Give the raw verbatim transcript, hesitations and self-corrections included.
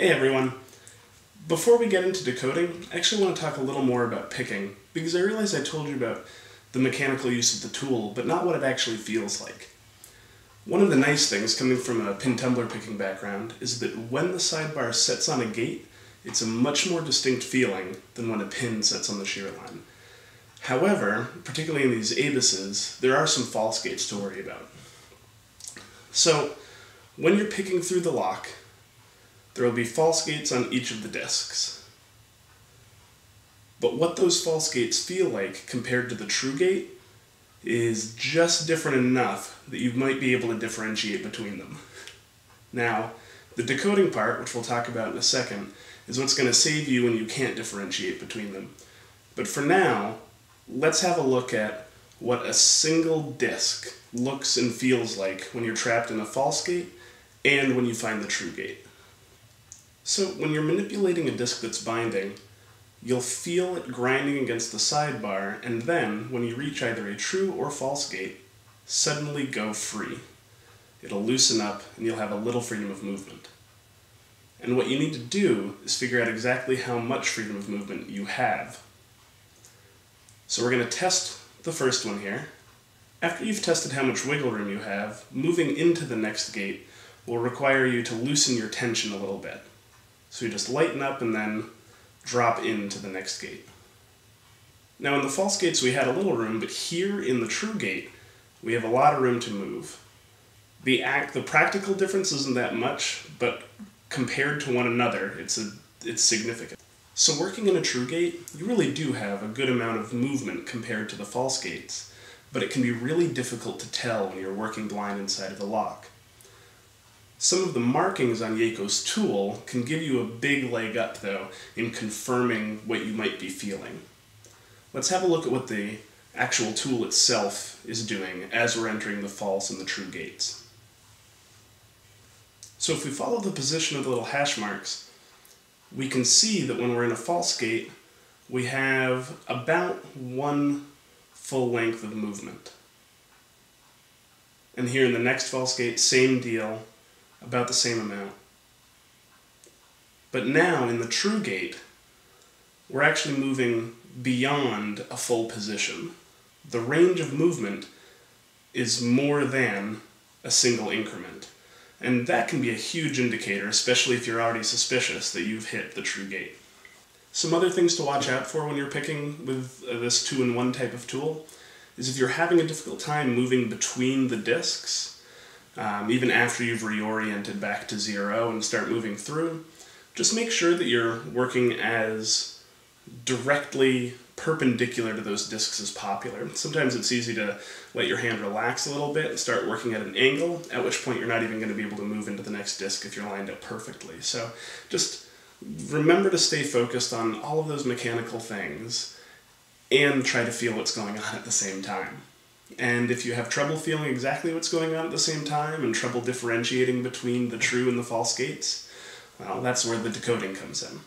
Hey everyone! Before we get into decoding, I actually want to talk a little more about picking, because I realize I told you about the mechanical use of the tool, but not what it actually feels like. One of the nice things, coming from a pin tumbler picking background, is that when the sidebar sets on a gate, it's a much more distinct feeling than when a pin sets on the shear line. However, particularly in these abaces, there are some false gates to worry about. So, when you're picking through the lock, there will be false gates on each of the discs. But what those false gates feel like compared to the true gate is just different enough that you might be able to differentiate between them. Now, the decoding part, which we'll talk about in a second, is what's going to save you when you can't differentiate between them. But for now, let's have a look at what a single disc looks and feels like when you're trapped in a false gate and when you find the true gate. So when you're manipulating a disc that's binding, you'll feel it grinding against the sidebar, and then, when you reach either a true or false gate, suddenly go free. It'll loosen up, and you'll have a little freedom of movement. And what you need to do is figure out exactly how much freedom of movement you have. So we're going to test the first one here. After you've tested how much wiggle room you have, moving into the next gate will require you to loosen your tension a little bit. So you just lighten up and then drop into the next gate. Now in the false gates we had a little room, but here in the true gate we have a lot of room to move. The act, the practical difference isn't that much, but compared to one another it's, a, it's significant. So working in a true gate, you really do have a good amount of movement compared to the false gates, but it can be really difficult to tell when you're working blind inside of the lock. Some of the markings on Yako's tool can give you a big leg up, though, in confirming what you might be feeling. Let's have a look at what the actual tool itself is doing as we're entering the false and the true gates. So if we follow the position of the little hash marks, we can see that when we're in a false gate, we have about one full length of movement. And here in the next false gate, same deal. About the same amount. But now, in the true gate, we're actually moving beyond a full position. The range of movement is more than a single increment. And that can be a huge indicator, especially if you're already suspicious that you've hit the true gate. Some other things to watch out for when you're picking with this two in one type of tool is if you're having a difficult time moving between the discs, Um, even after you've reoriented back to zero and start moving through, just make sure that you're working as directly perpendicular to those discs as popular. Sometimes it's easy to let your hand relax a little bit and start working at an angle, at which point you're not even going to be able to move into the next disc if you're lined up perfectly. So just remember to stay focused on all of those mechanical things and try to feel what's going on at the same time. And if you have trouble feeling exactly what's going on at the same time and trouble differentiating between the true and the false gates, well, that's where the decoding comes in.